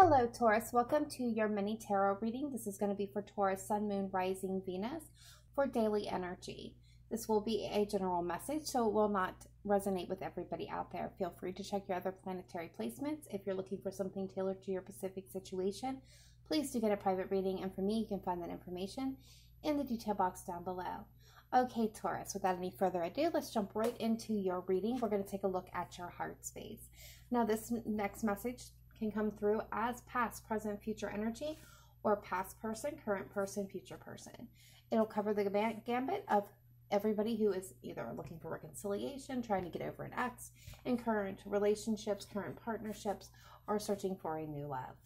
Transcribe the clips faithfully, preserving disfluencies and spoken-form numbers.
Hello Taurus, welcome to your mini tarot reading. This is going to be for Taurus, Sun, Moon, Rising, Venus for daily energy. This will be a general message, so it will not resonate with everybody out there. Feel free to check your other planetary placements. If you're looking for something tailored to your specific situation, please do get a private reading. And for me, you can find that information in the detail box down below. Okay Taurus, without any further ado, let's jump right into your reading. We're going to take a look at your heart space. Now this next message can come through as past, present, future energy, or past person, current person, future person. It'll cover the gambit of everybody who is either looking for reconciliation, trying to get over an ex, in current relationships, current partnerships, or searching for a new love.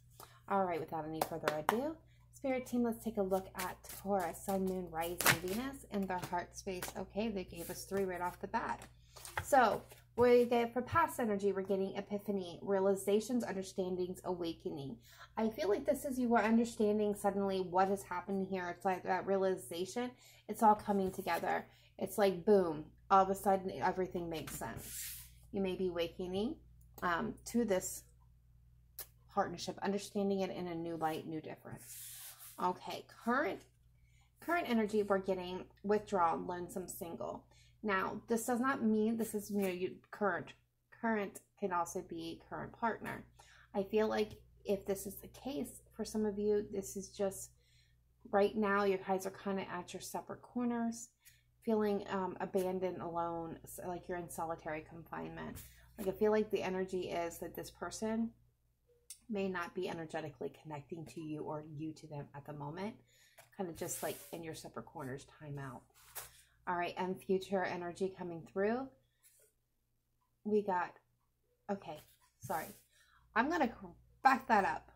All right, without any further ado, Spirit Team, let's take a look at Taurus, Sun, Moon, Rising, Venus, and their heart space. Okay, they gave us three right off the bat. So, we get for past energy, we're getting epiphany, realizations, understandings, awakening. I feel like this is you are understanding suddenly what has happened here. It's like that realization. It's all coming together. It's like, boom, all of a sudden everything makes sense. You may be awakening um, to this partnership, understanding it in a new light, new difference. Okay, current, current energy, we're getting withdrawn, lonesome, single. Now, this does not mean this is, you know, you, current. Current can also be current partner. I feel like if this is the case for some of you, this is just right now, you guys are kind of at your separate corners, feeling um, abandoned, alone, so like you're in solitary confinement. Like I feel like the energy is that this person may not be energetically connecting to you or you to them at the moment. Kind of just like in your separate corners, time out. All right, and future energy coming through. We got, okay, sorry. I'm going to back that up.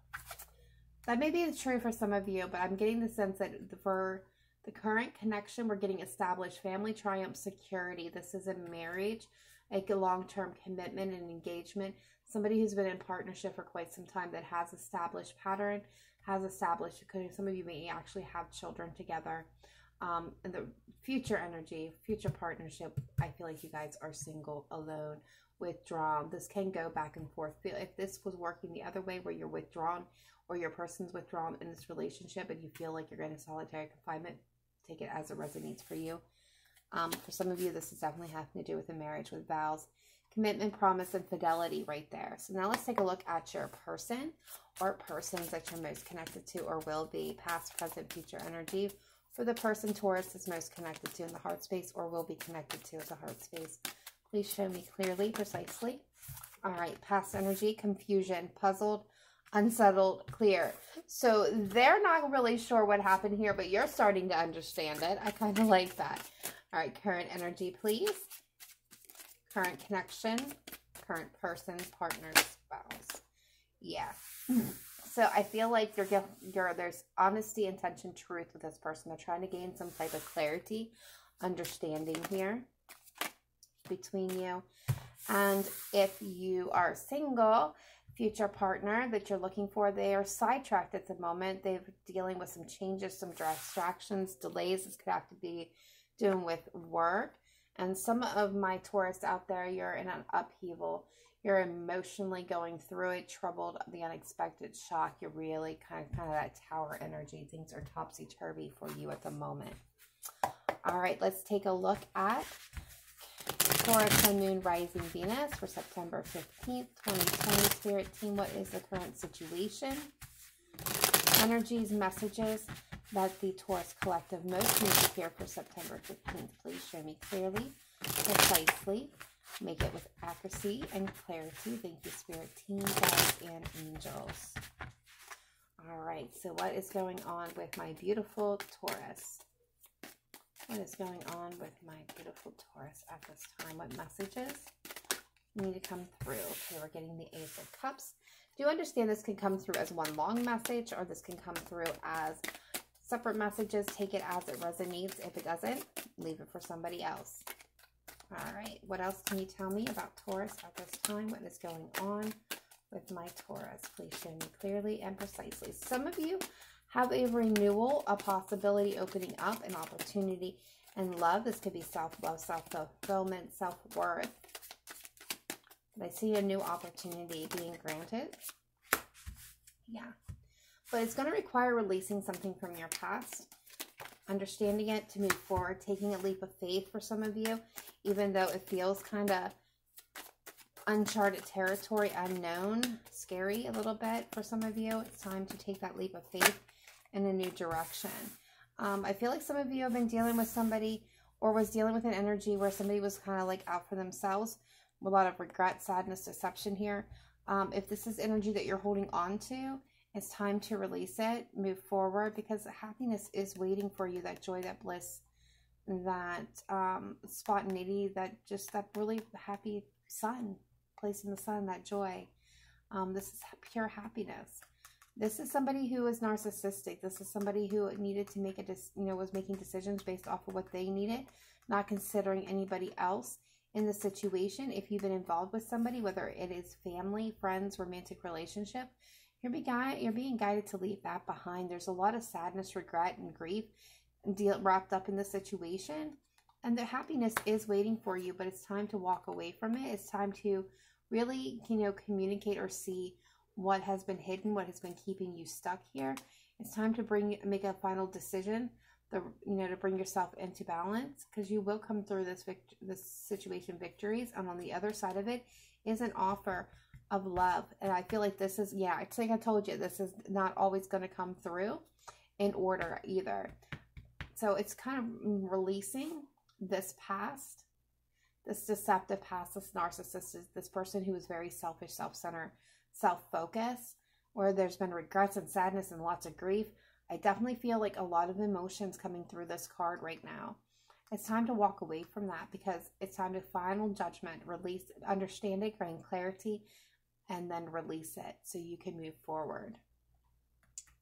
That may be true for some of you, but I'm getting the sense that for the current connection, we're getting established family, triumph, security. This is a marriage, like a long-term commitment and engagement. Somebody who's been in partnership for quite some time that has established pattern, has established, because some of you may actually have children together. Um, and the future energy, future partnership, I feel like you guys are single, alone, withdrawn. This can go back and forth. If this was working the other way where you're withdrawn or your person's withdrawn in this relationship and you feel like you're in solitary confinement, take it as it resonates for you. Um, for some of you, this is definitely having to do with a marriage, with vows, commitment, promise, and fidelity right there. So now let's take a look at your person or persons that you're most connected to or will be. Past, present, future energy. For the person Taurus is most connected to in the heart space or will be connected to as a heart space. Please show me clearly, precisely. All right, past energy, confusion, puzzled, unsettled, clear. So they're not really sure what happened here, but you're starting to understand it. I kind of like that. All right, current energy, please. Current connection, current person, partner, spouse. Yeah. So I feel like you're, you're, there's honesty, intention, truth with this person. They're trying to gain some type of clarity, understanding here between you. And if you are single, future partner that you're looking for, they are sidetracked at the moment. They're dealing with some changes, some distractions, delays. This could have to be doing with work. And some of my Taurus out there, you're in an upheaval. You're emotionally going through it, troubled, the unexpected shock. You're really kind of, kind of that tower energy. Things are topsy-turvy for you at the moment. All right, let's take a look at Taurus, Sun, Moon, Rising, Venus for September fifteenth, twenty twenty. Spirit Team, what is the current situation? Energies, messages that the Taurus collective most needs here for September fifteenth. Please show me clearly, precisely. Make it with accuracy and clarity. Thank you, Spirit Team, guides, and angels. All right, so what is going on with my beautiful Taurus? What is going on with my beautiful Taurus at this time? What messages need to come through? Okay, we're getting the Ace of Cups. Do you understand this can come through as one long message, or this can come through as separate messages? Take it as it resonates. If it doesn't, leave it for somebody else. All right, what else can you tell me about Taurus at this time? What is going on with my Taurus? Please show me clearly and precisely. Some of you have a renewal, a possibility opening up, an opportunity, and love. This could be self-love, self-fulfillment, self-worth. But I see a new opportunity being granted Yeah. But it's going to require releasing something from your past, understanding it to move forward, taking a leap of faith for some of you, even though it feels kind of uncharted territory, unknown, scary a little bit for some of you. It's time to take that leap of faith in a new direction. Um, I feel like some of you have been dealing with somebody or was dealing with an energy where somebody was kind of like out for themselves. A lot of regret, sadness, deception here. Um, if this is energy that you're holding on to, it's time to release it, move forward, because happiness is waiting for you, that joy, that bliss, that um, spontaneity, that just that really happy sun, place in the sun, that joy. Um, this is pure happiness. This is somebody who is narcissistic. This is somebody who needed to make a, you know, was making decisions based off of what they needed, not considering anybody else in the situation. If you've been involved with somebody, whether it is family, friends, romantic relationship, You're being, guided, you're being guided to leave that behind. There's a lot of sadness, regret, and grief deal, wrapped up in the situation. And the happiness is waiting for you, but it's time to walk away from it. It's time to really, you know, communicate or see what has been hidden, what has been keeping you stuck here. It's time to bring make a final decision, the, you know, to bring yourself into balance, because you will come through this, vict this situation victories. And on the other side of it is an offer of love. And I feel like this is, yeah, it's like I told you, this is not always going to come through in order either. So it's kind of releasing this past, this deceptive past, this narcissist, this person who is very selfish, self-centered, self-focused, where there's been regrets and sadness and lots of grief. I definitely feel like a lot of emotions coming through this card right now. It's time to walk away from that, because it's time to final judgment, release, understanding, bring clarity, and then release it so you can move forward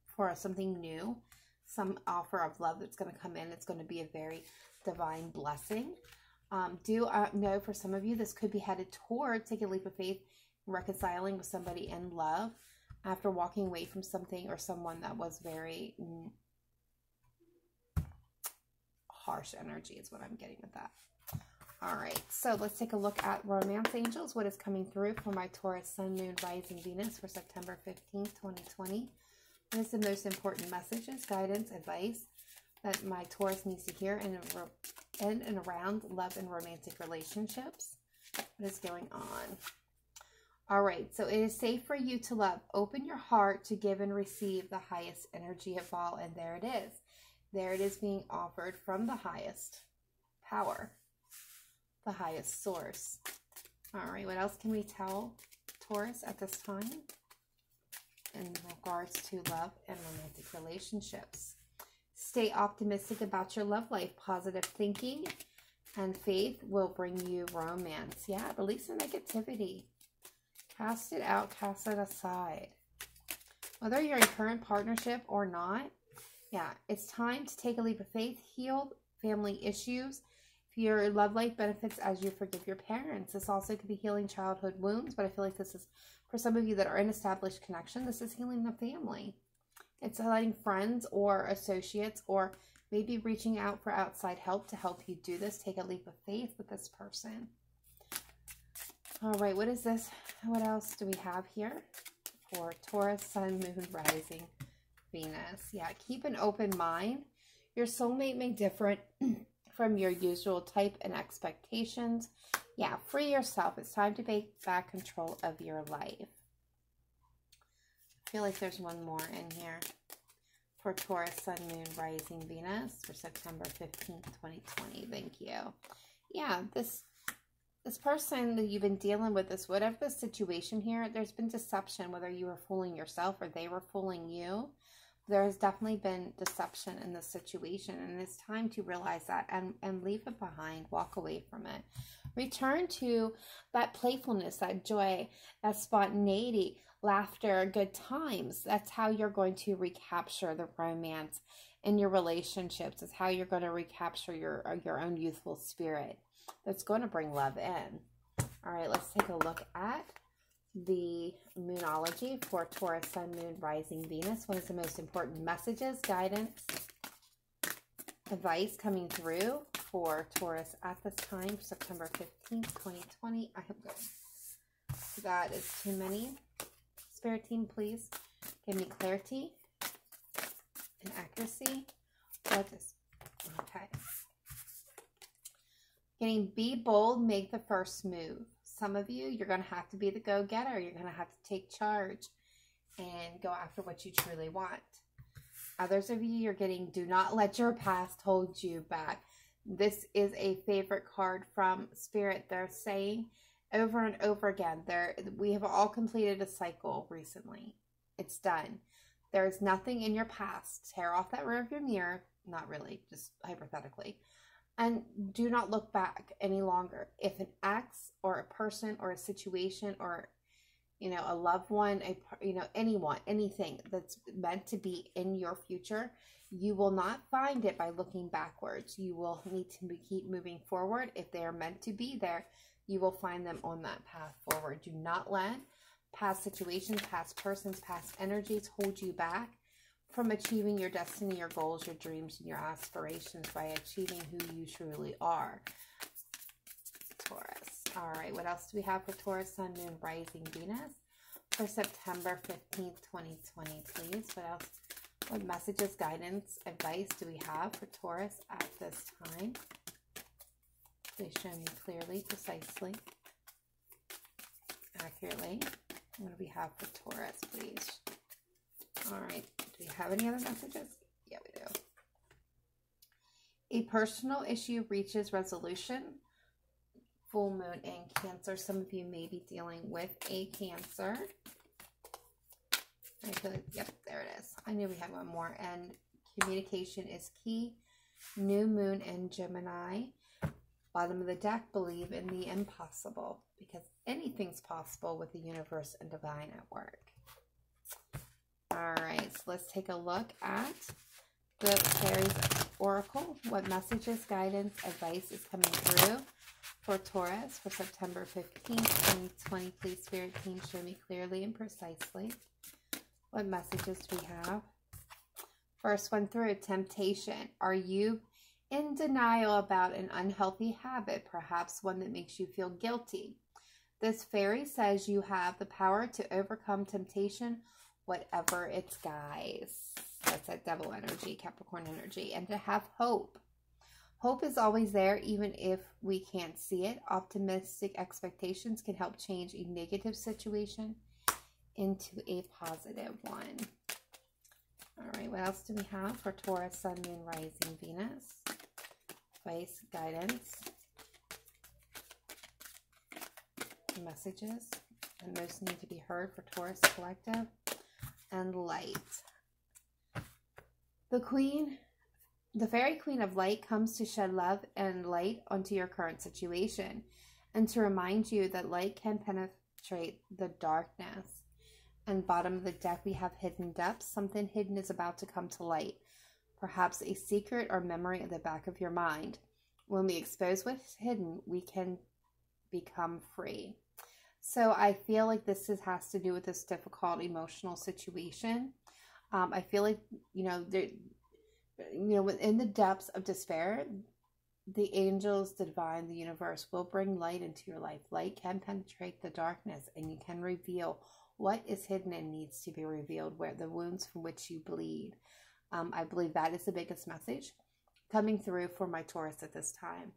for something new, some offer of love that's going to come in. It's going to be a very divine blessing. Um, do uh, know for some of you, this could be headed towards taking a leap of faith, reconciling with somebody in love after walking away from something or someone that was very mm, harsh energy is what I'm getting with that. All right, so let's take a look at Romance Angels, what is coming through for my Taurus Sun, Moon, Rising, Venus for September fifteenth, twenty twenty. What is the most important messages, guidance, advice that my Taurus needs to hear in, a, in and around love and romantic relationships? What is going on? All right, so it is safe for you to love. Open your heart to give and receive the highest energy of all, and there it is. There it is being offered from the highest power, the highest source. All right, what else can we tell Taurus at this time in regards to love and romantic relationships? Stay optimistic about your love life. Positive thinking and faith will bring you romance. Yeah, release the negativity. Cast it out, cast it aside. Whether you're in a current partnership or not, yeah, it's time to take a leap of faith, heal family issues. If your love life benefits as you forgive your parents. This also could be healing childhood wounds, but I feel like this is, for some of you that are in established connection, this is healing the family. It's letting friends or associates or maybe reaching out for outside help to help you do this. Take a leap of faith with this person. All right, what is this? What else do we have here for Taurus, Sun, Moon, Rising, Venus? Yeah, keep an open mind. Your soulmate may differ from your usual type and expectations. Yeah, free yourself. It's time to take back control of your life. I feel like there's one more in here for Taurus, Sun, Moon, Rising, Venus for September fifteenth, twenty twenty. Thank you. Yeah, this this person that you've been dealing with, this whatever the situation here, there's been deception, whether you were fooling yourself or they were fooling you. There has definitely been deception in this situation, and it's time to realize that and, and leave it behind, walk away from it. Return to that playfulness, that joy, that spontaneity, laughter, good times. That's how you're going to recapture the romance in your relationships. It's how you're going to recapture your, your own youthful spirit that's going to bring love in. All right, let's take a look at the Moonology for Taurus, Sun, Moon, Rising, Venus. What is the most important messages, guidance, advice coming through for Taurus at this time, September fifteenth, twenty twenty? I am good. That is too many. Spirit team, please Give me clarity and accuracy. What is, okay. Getting be bold, make the first move. Some of you, you're going to have to be the go-getter. You're going to have to take charge and go after what you truly want. Others of you, you're getting do not let your past hold you back. This is a favorite card from Spirit. They're saying over and over again, there we have all completed a cycle recently. It's done. There is nothing in your past. Tear off that rear of your mirror. Not really, just hypothetically. And do not look back any longer. If an ex or a person or a situation or, you know, a loved one, a, you know, anyone, anything that's meant to be in your future, you will not find it by looking backwards. You will need to keep moving forward. If they are meant to be there, you will find them on that path forward. Do not let past situations, past persons, past energies hold you back from achieving your destiny, your goals, your dreams, and your aspirations by achieving who you truly are. Taurus. All right, what else do we have for Taurus, Sun, Moon, Rising, Venus for September fifteenth, twenty twenty, please? What else? What messages, guidance, advice do we have for Taurus at this time? Please show me clearly, precisely, accurately. What do we have for Taurus, please? All right. Do we have any other messages? Yeah, we do. A personal issue reaches resolution. Full moon and Cancer. Some of you may be dealing with a Cancer. I feel like, yep, there it is. I knew we had one more. And communication is key. New moon and Gemini. Bottom of the deck, believe in the impossible, because anything's possible with the universe and divine at work. All right, so let's take a look at the Fairies Oracle. What messages, guidance, advice is coming through for Taurus for September fifteenth, twenty twenty? Please, Spirit Team, show me clearly and precisely. What messages do we have? First one through, temptation. Are you in denial about an unhealthy habit, perhaps one that makes you feel guilty? This fairy says you have the power to overcome temptation, whatever its guise. That's that devil energy, Capricorn energy. And to have hope. Hope is always there, even if we can't see it. Optimistic expectations can help change a negative situation into a positive one. All right, what else do we have for Taurus, Sun, Moon, Rising, Venus? Advice, guidance, messages that most need to be heard for Taurus Collective, and light. The Queen, the Fairy Queen of Light, comes to shed love and light onto your current situation and to remind you that light can penetrate the darkness. And bottom of the deck, we have hidden depths. Something hidden is about to come to light. Perhaps a secret or memory at the back of your mind. When we expose what's hidden, we can become free. So I feel like this is, has to do with this difficult emotional situation. Um, I feel like, you know, there, you know, within the depths of despair, the angels, the divine, the universe will bring light into your life. Light can penetrate the darkness, and you can reveal what is hidden and needs to be revealed, where the wounds from which you bleed. Um, I believe that is the biggest message coming through for my Taurus at this time.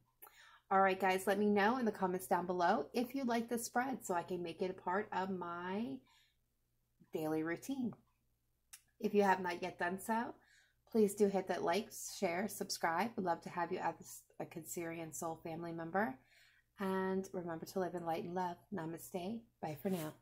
All right, guys, let me know in the comments down below if you like this spread so I can make it a part of my daily routine. If you have not yet done so, please do hit that like, share, subscribe. We'd love to have you as a Cancerian soul family member. And remember to live in light and love. Namaste. Bye for now.